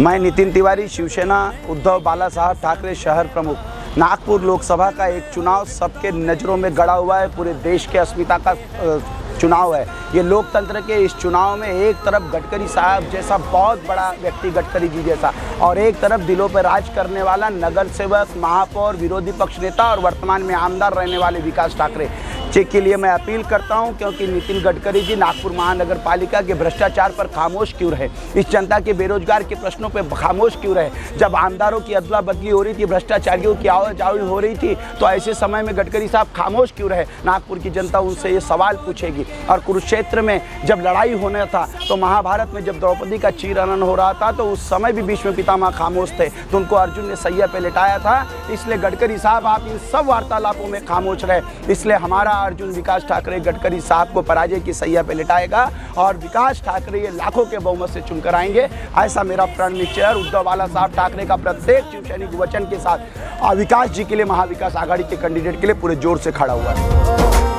मैं नितिन तिवारी, शिवसेना उद्धव बाला साहब ठाकरे शहर प्रमुख। नागपुर लोकसभा का एक चुनाव सबके नज़रों में गड़ा हुआ है, पूरे देश के अस्मिता का चुनाव है। ये लोकतंत्र के इस चुनाव में एक तरफ गडकरी साहब जैसा बहुत बड़ा व्यक्ति, गडकरी जी जैसा, और एक तरफ दिलों पर राज करने वाला नगर सेवक, महापौर, विरोधी पक्ष नेता और वर्तमान में आमदार रहने वाले विकास ठाकरे चेक के लिए मैं अपील करता हूं, क्योंकि नितिन गडकरी जी नागपुर महानगर पालिका के भ्रष्टाचार पर खामोश क्यों रहे, इस जनता के बेरोजगार के प्रश्नों पर खामोश क्यों रहे। जब आमदारों की अदला बदली हो रही थी, भ्रष्टाचारियों की आवाजाही हो रही थी, तो ऐसे समय में गडकरी साहब खामोश क्यों रहे। नागपुर की जनता उनसे ये सवाल पूछेगी। और कुरुक्षेत्र में जब लड़ाई होना था, तो महाभारत में जब द्रौपदी का चीर हनन हो रहा था, तो उस समय भी भीष्म पितामह खामोश थे, तो उनको अर्जुन ने सैया पे लेटाया था। इसलिए गडकरी साहब आप इन सब वार्तालापों में खामोश रहे, इसलिए हमारा अर्जुन विकास ठाकरे गडकरी साहब को पराजय की सैया पे लेटाएगा और विकास ठाकरे ये लाखों के बहुमत से चुनकर आएंगे, ऐसा मेरा प्रण निश्चय है। उद्धव बाला साहब ठाकरे का प्रत्येक शिवसैनिक वचन के साथ विकास जी के लिए, महाविकास आघाड़ी के कैंडिडेट के लिए पूरे जोर से खड़ा हुआ है।